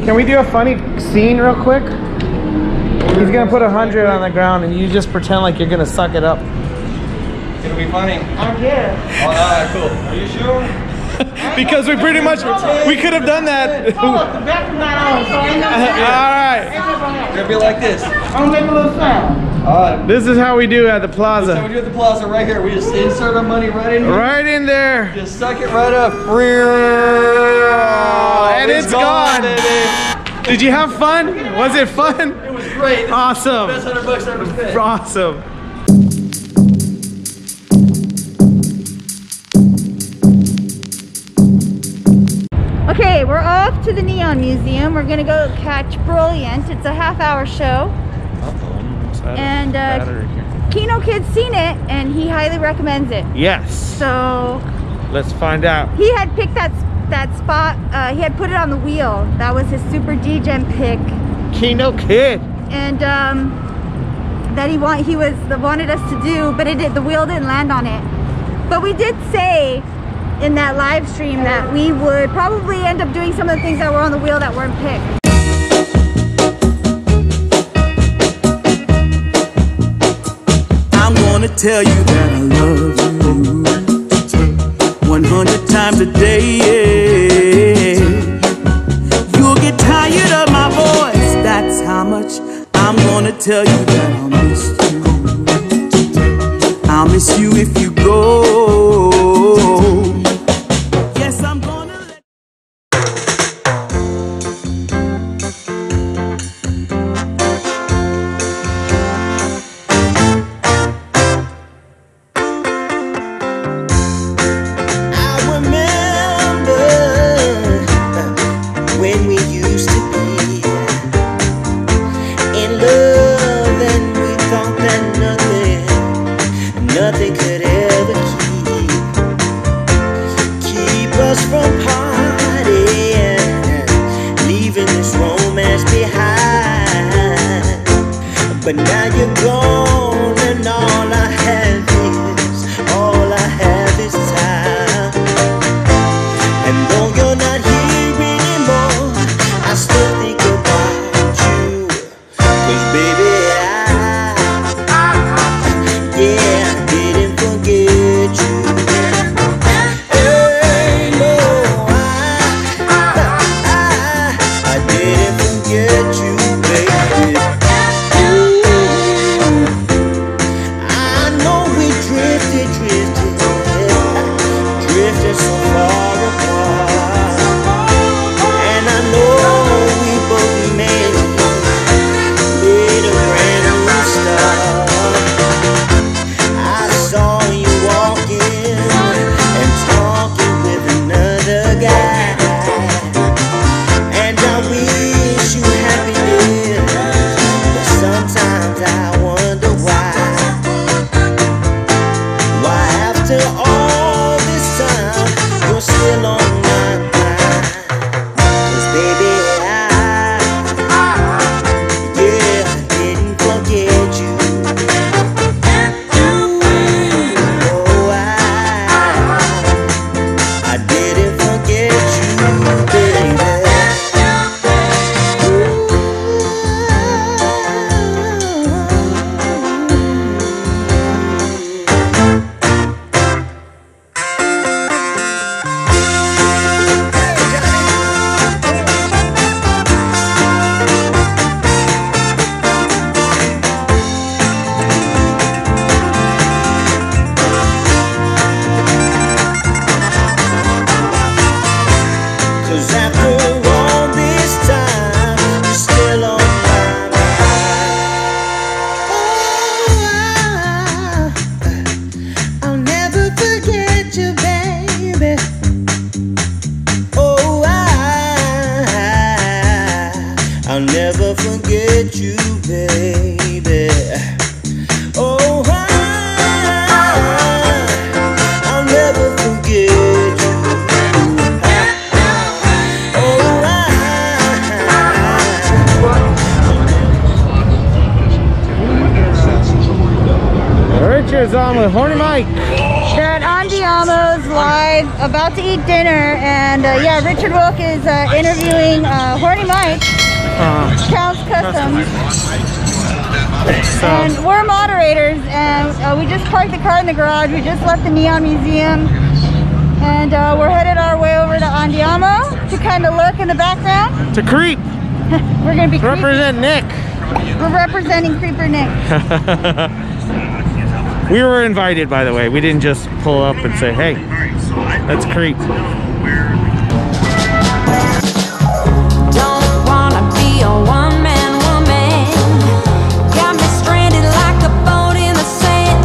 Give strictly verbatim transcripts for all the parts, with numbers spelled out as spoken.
Can we do a funny scene real quick? He's gonna put a hundred on the ground and you just pretend like you're gonna suck it up. It'll be funny. I guess. Alright, cool. Are you sure? Because we pretty much, we could have done that. Alright. It's gonna be like this. I'm gonna make a little sound. Alright. This is how we do at the Plaza. This is how we do at the Plaza right here. We just insert our money right in here. Right in there. Just suck it right up. And it's, it's gone. gone. Did you have fun? Was it fun? It was great. Awesome. Best hundred bucks I've ever spent. Awesome. Okay, we're off to the Neon Museum. We're gonna go catch BRILLIANT. It's a half-hour show. Uh-oh, and uh, KenoKid's seen it, and he highly recommends it. Yes. So let's find out. He had picked that that spot. Uh, he had put it on the wheel. That was his super D G E M pick. KenoKid. And um, that he want he was the wanted us to do, but it did, the wheel didn't land on it. But we did say in that live stream that we would probably end up doing some of the things that were on the wheel that weren't picked. I'm gonna tell you that I love you one hundred times a day. You'll get tired of my voice, that's how much I'm gonna tell you that I'll miss you. I'll miss you if you go. On with Horny Mike. They're at Andiamo's live, about to eat dinner, and uh, yeah, Richard Wilk is uh, interviewing uh, Horny Horny Mike, uh, Count's Kustoms. So. And we're moderators, and uh, we just parked the car in the garage. We just left the Neon Museum, and uh, we're headed our way over to Andiamo to kind of look in the background. To creep. We're going to be represent Nick. We're representing Creeper Nick. We were invited, by the way. We didn't just pull up and say, hey, let's creep. Don't wanna be a one-man woman. Got me stranded like a boat in the sand.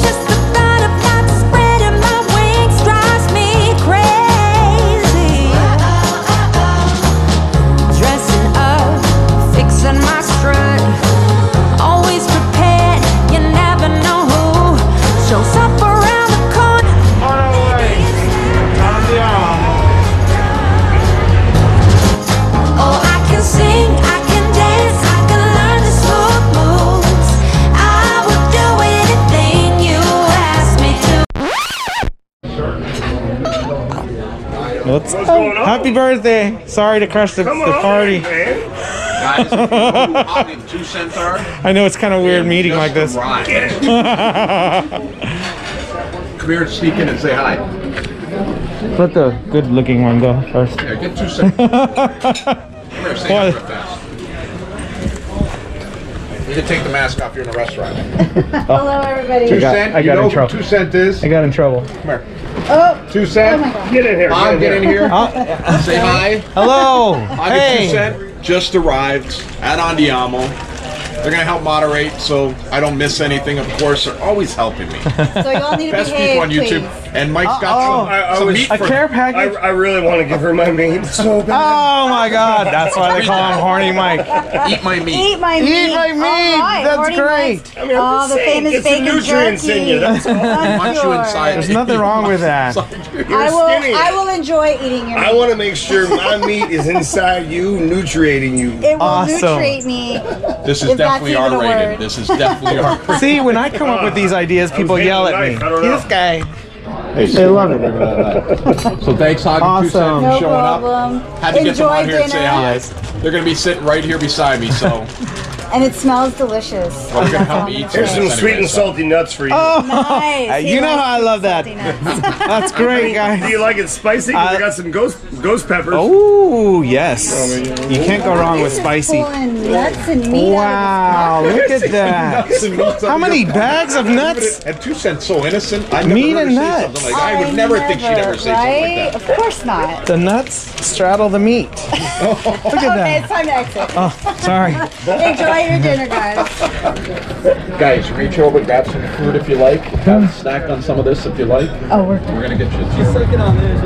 Just the thought of not spreading my wings drives me crazy. Dressing up, fixing my strut, always prepared, you never know who shows up around the corner. On our way, Andiamo. Oh, I can sing, I can dance, I can learn the slow moves. I would do anything you ask me to. What's up? Happy birthday! Sorry to crush the, the party. On, guys, Hog and two cent are. I know it's kind of weird meeting like this. Come here and sneak in and say hi. Let the good-looking one go first. Yeah, get two cent. Come here, say hi real fast. You can take the mask off. You're in a restaurant. Hello, everybody. two cent. I got, I got you know in trouble. two cent is. I got in trouble. Come here. Oh. two cent. Oh, get in here. Mom, get in here. Get in here. Say hi. Hello. Hog hey. two cent. Just arrived at Andiamo. They're gonna help moderate, so I don't miss anything. Of course, they're always helping me. So y'all need to best behave, people on YouTube. Please. And Mike's uh, got oh, some, I, I some was, meat a for care package. I, I really want to give her my meat. So bad. Oh my God! That's why they call him Horny Mike. Eat my meat. Eat my meat. Eat my meat. Right, that's Horny great. I mean, oh, the saying, famous it's bacon the nutrients jerky. In you. That's all. I want you inside. There's nothing wrong with that. I will. Skinny. I will enjoy eating your meat. I want to make sure my meat is inside you, nutriating you. It will awesome. Nutriate me. This is definitely R-rated. This is definitely R-rated. See, when I come up with these ideas, people yell at me. This guy. Hey, they love it. So thanks, Hog and two cent, for showing up. Had to get them out here and say hi. They're going to be sitting right here beside me, so. And it smells delicious. Well, gonna help me eat. Here's some sweet and salty nuts for you. Oh, nice. You know how I love that. That's great, guys. Do you like it spicy? I got some ghost ghost peppers. Oh yes. You can't go wrong with spicy. Nuts and meat. Wow, look at that. How many bags of nuts? And two cent so innocent. Meat and nuts. I would never think she'd ever say something like that. Of course not. The nuts straddle the meat. Look at that. Okay, it's time to exit. Oh, sorry. Enjoy your dinner, guys. Guys, reach over, grab some food if you like. Have a snack on some of this if you like. Oh, we're we're gonna get you. Just take it on there.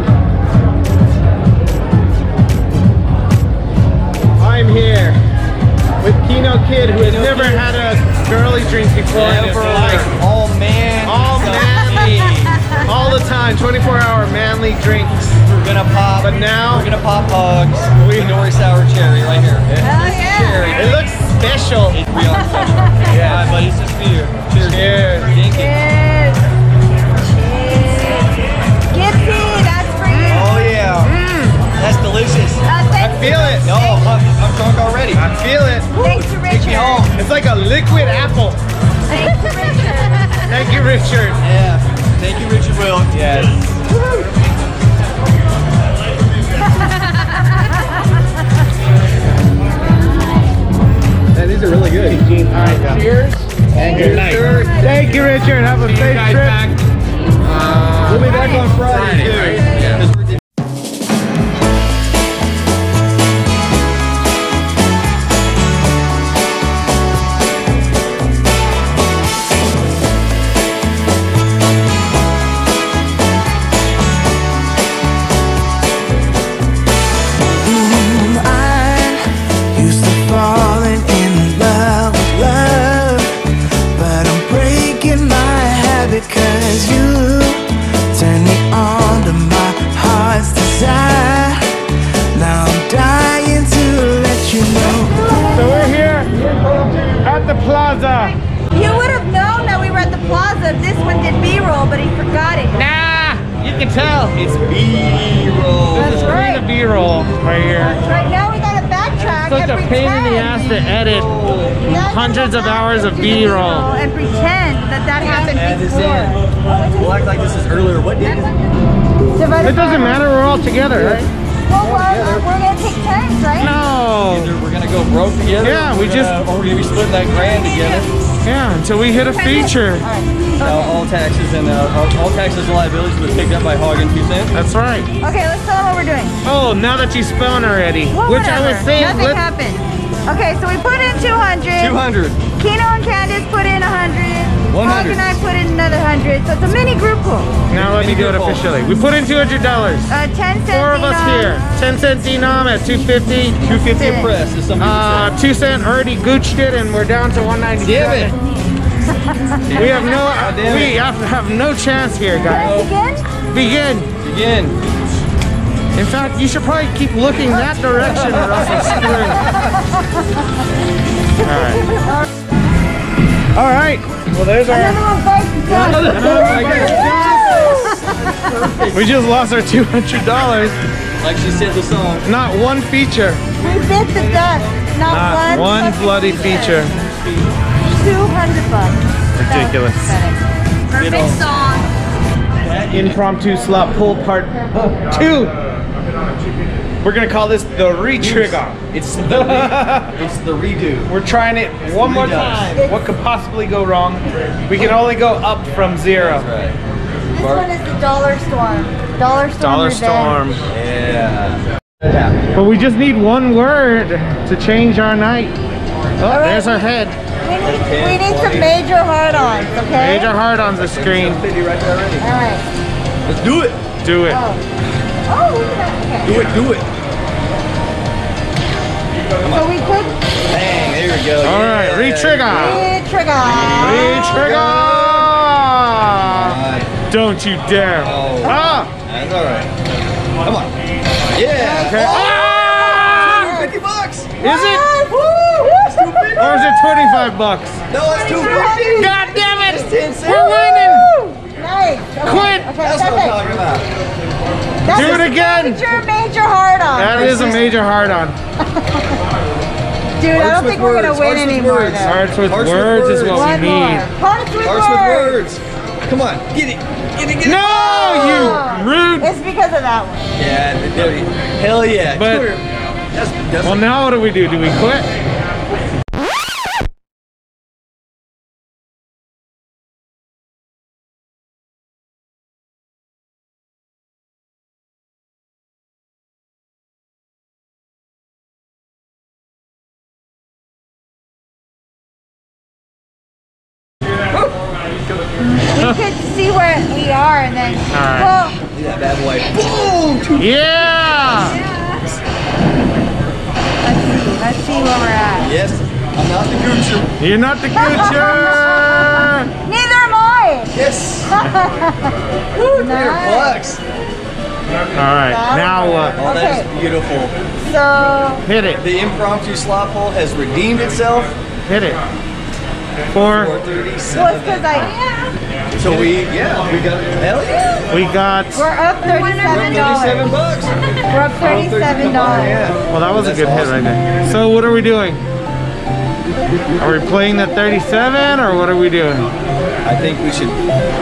I'm here with KenoKid, who has never had a girly drink before in her life. All man, all manly, all the time, twenty-four hour manly drinks. We're gonna pop. But now we're gonna pop Hogs. We Nori sour cherry right here. Hell yeah! It looks. Special. It's real special. Yeah, but it's just for you. Cheers. Cheers. Cheers. Cheers. Gypsy, that's for you. Oh yeah. Mm. That's delicious. Uh, I feel it. No, I'm, I'm drunk already. I feel it. Thanks to Richard. Take me home. It's like a liquid apple. Thank you, Richard. Thank you, Richard. Yeah. Thank you, Richard Wilk. Yes. Yeah, these are really good. Alright, yeah. Cheers. And good night. Sir. Thank you, Richard. Have a safe trip. Back. Uh, we'll be back right. on Friday, Friday too. Right? Yeah. Plaza. You would have known that we were at the Plaza if this one did B-roll, but he forgot it. Nah, you can tell. It's B-roll. That's right. B-roll right here. Right now we gotta backtrack. It's such a pain in the ass to edit hundreds of hours of B-roll and pretend that that happened before. We'll act like this is earlier. What did? It doesn't matter. We're all together, right? Well, we're, we're gonna take turns, right? No. Either we're gonna go broke together. Yeah, we just. Or we're gonna be splitting that grand together. Yeah, until we hit a feature. All, right. uh, all taxes and uh, all, all taxes and liabilities were picked up by Hog and two cent. That's right. Okay, let's tell them what we're doing. Oh, now that you've spun already, well, which whatever. I was saying. Nothing let's... happened. Okay, so we put in two hundred. two hundred. Keno and Candace put in one hundred. Hog and I put in another hundred, so it's a mini group pool. Now let me do it officially. We put in two hundred dollars. Uh, ten cent. Four of us here. Ten cent denom at two fifty. Two fifty press. Uh, two cent already gooched it, and we're down to one ninety. Give it. We have no. Uh, we have, have no chance here, guys. Begin. Begin. Begin. In fact, you should probably keep looking that direction, or else it's screwed. All right. All right. Well, there's our. Another one. We just lost our two hundred dollars. Like she said, the song. Not one feature. We bit the dust. Not, Not one, one bloody feature. Two hundred bucks. Ridiculous. Perfect song. Impromptu slot pull part two. We're gonna call this the re-trigger. It's the re it's the redo. We're trying it it's one more time. It's what could possibly go wrong? We can only go up from zero. Right. This Bart. one is the dollar storm. Dollar storm. Dollar storm. Yeah. yeah. But we just need one word to change our night. Oh, right. There's our head. We need we need some major hard-ons, okay? Major hard-ons the screen. All right. Let's do it. Do it. Oh. Oh, look at that. Okay. Do it, do it. So we could. Bang, there we go. All yeah. right, re-trigger. Re-trigger. Re-trigger. Right. Don't you dare. Oh. Ah. That's all right. Come on. Yeah. Okay. Oh. Ah! fifty bucks. Is it? Woo! Or is it twenty-five bucks? No, it's two fifty. God damn it. ten cents. We're winning. Nice. Okay. Quit. Okay, that's what I'm talking about. That's do it again! Major, major hard-on. That is a major hard-on. Dude, Hearts I don't think we're going to win anymore. Hearts with Hearts words with is what One we more. need. Hearts with Hearts words. with words. Come on, get it. Get it, get it. No, oh. you rude. It's because of that one. Yeah, the hell yeah. But, that's, that's well, now what do we do? Do we quit? And then, all right. Boom. Yeah, bad boy. Boom. Yeah. yeah. Let's see. Let's see where we're at. Yes. I'm not the Gucci. You're not the Gucci. Neither am I. Yes. Ooh, nice. All right. Now what? Uh, oh, that okay. is beautiful. So. Hit it. The impromptu slot hole has redeemed itself. Hit it. Four. Well, it's 'cause I am. So we, yeah, we got, hell yeah. We got. We're up thirty-seven dollars. Bucks. We're up thirty-seven dollars. Well, that was That's a good awesome. hit right there. So what are we doing? Are we playing the thirty-seven or what are we doing? I think we should.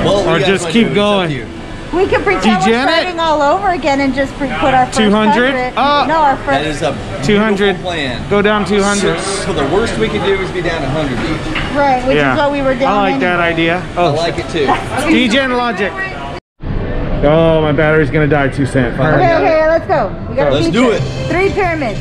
Well, or we just keep going. We can pretend we're starting all over again and just put our first two hundred. Uh, no, our first. That is a two hundred plan. Go down two hundred. So, so the worst we could do is be down one hundred each. Right, which yeah. is what we were doing. I like anyway. that idea. Oh, I like it too. D J Logic. Oh, my battery's gonna die. Two cent. Okay, okay, okay, let's go. We got let's feature. do it. Three pyramids.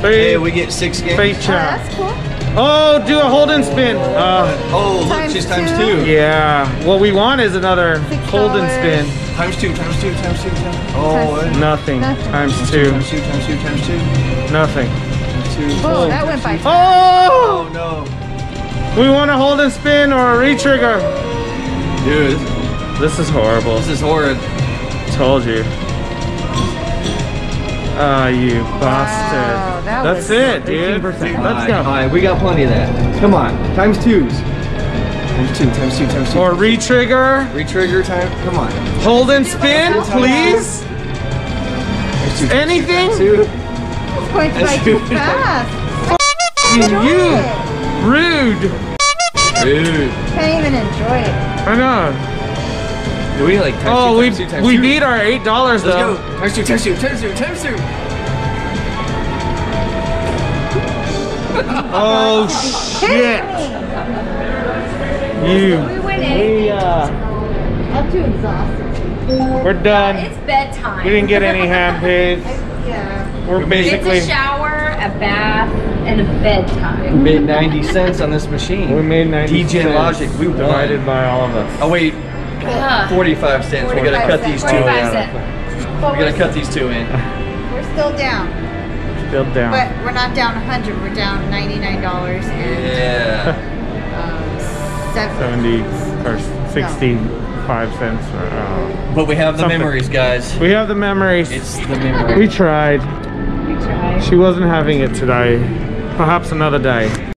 Three. Hey, we get six games. Oh, that's cool. Oh, do a hold and spin. Uh, oh, look, she's times two. two. Yeah. What we want is another Six hold dollars. and spin. Times two, times two, times two, times two. Oh, times nothing. nothing. Times, times two. two. Times two, times two, times two. Nothing. Two. Oh, oh, that went by. Oh! oh, no. We want a hold and spin or a re-trigger. Dude. This is horrible. This is horrid. Told you. Ah, oh, you bastard. Wow, that That's it, dude. Let's go. All right, we got plenty of that. Come on. Times twos. Times two, times two, times two. Or re-trigger. Re-trigger time. Come on. Hold and spin, please. Times too anything? Too, that's going to buy too fast. You rude. Rude. Can't even enjoy it. I know. Do we like? Times oh, two, we times two, times we two? Need our eight dollars though. Go. Times two, times two, times two, times two. Oh shit! You. We went in. I'm too exhausted. We're done. Uh, it's bedtime. We didn't get any ham pigs. Yeah. We're basically. It's a shower, a bath, and a bedtime. We made ninety cents on this machine. We made ninety D J cents. D J Logic, we won. Divided by all of us. Oh, wait. Uh, forty-five cents. forty-five we gotta cut cent. these two in. We gotta cut these two in. We're still down. Still down. But we're not down one hundred. We're down ninety-nine dollars. Yeah. Um, seventy. Or sixty. No. Five cents. Or, uh, but we have the something. memories, guys. We have the memories. It's the memory. We tried. We tried. She wasn't having it today. Perhaps another day.